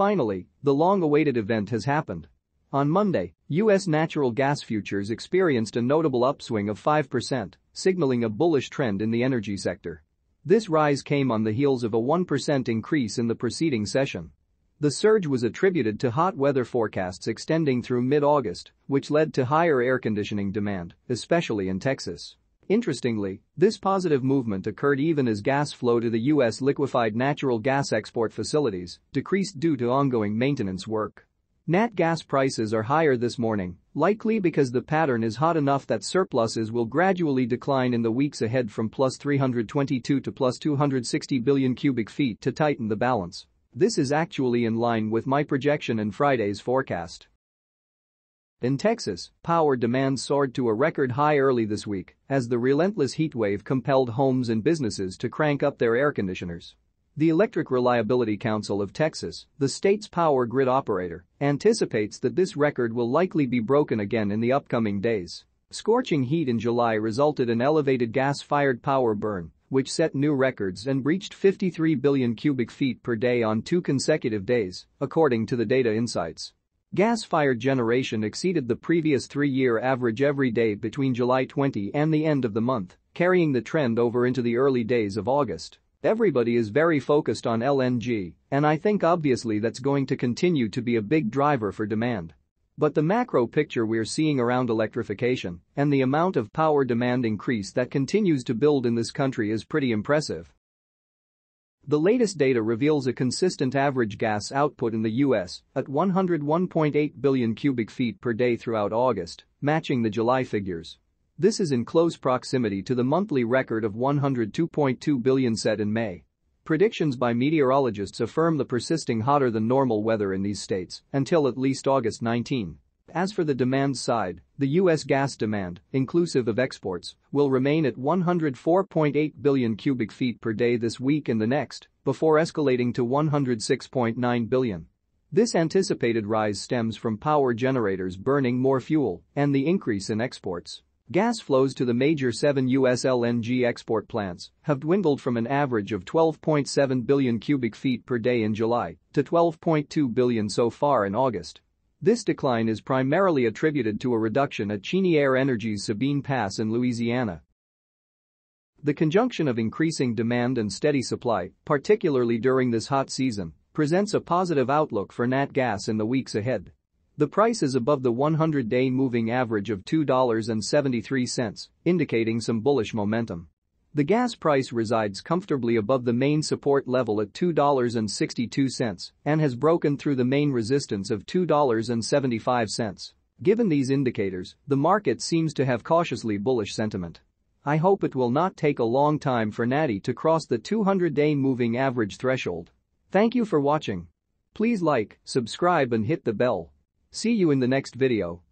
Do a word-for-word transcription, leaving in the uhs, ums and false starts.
Finally, the long-awaited event has happened. On Monday, U S natural gas futures experienced a notable upswing of five percent, signaling a bullish trend in the energy sector. This rise came on the heels of a one percent increase in the preceding session. The surge was attributed to hot weather forecasts extending through mid-August, which led to higher air conditioning demand, especially in Texas. Interestingly, this positive movement occurred even as gas flow to the U S liquefied natural gas export facilities decreased due to ongoing maintenance work. Nat gas prices are higher this morning, likely because the pattern is hot enough that surpluses will gradually decline in the weeks ahead from plus three hundred twenty-two to plus two hundred sixty billion cubic feet to tighten the balance. This is actually in line with my projection in Friday's forecast. In Texas, power demand soared to a record high early this week as the relentless heatwave compelled homes and businesses to crank up their air conditioners. The Electric Reliability Council of Texas, the state's power grid operator, anticipates that this record will likely be broken again in the upcoming days. Scorching heat in July resulted in elevated gas-fired power burn, which set new records and breached fifty-three billion cubic feet per day on two consecutive days, according to the Data Insights. Gas-fired generation exceeded the previous three-year average every day between July twentieth and the end of the month, carrying the trend over into the early days of August. Everybody is very focused on L N G, and I think obviously that's going to continue to be a big driver for demand. But the macro picture we're seeing around electrification and the amount of power demand increase that continues to build in this country is pretty impressive. The latest data reveals a consistent average gas output in the U S at one hundred one point eight billion cubic feet per day throughout August, matching the July figures. This is in close proximity to the monthly record of one hundred two point two billion set in May. Predictions by meteorologists affirm the persisting hotter than normal weather in these states until at least August nineteenth. As for the demand side, the U S gas demand, inclusive of exports, will remain at one hundred four point eight billion cubic feet per day this week and the next, before escalating to one hundred six point nine billion. This anticipated rise stems from power generators burning more fuel and the increase in exports. Gas flows to the major seven U S L N G export plants have dwindled from an average of twelve point seven billion cubic feet per day in July to twelve point two billion so far in August. This decline is primarily attributed to a reduction at Cheniere Energy's Sabine Pass in Louisiana. The conjunction of increasing demand and steady supply, particularly during this hot season, presents a positive outlook for nat gas in the weeks ahead. The price is above the one hundred-day moving average of two dollars and seventy-three cents, indicating some bullish momentum. The gas price resides comfortably above the main support level at two dollars and sixty-two cents and has broken through the main resistance of two dollars and seventy-five cents. Given these indicators, the market seems to have cautiously bullish sentiment. I hope it will not take a long time for Natty to cross the two hundred-day moving average threshold. Thank you for watching. Please like, subscribe and hit the bell. See you in the next video.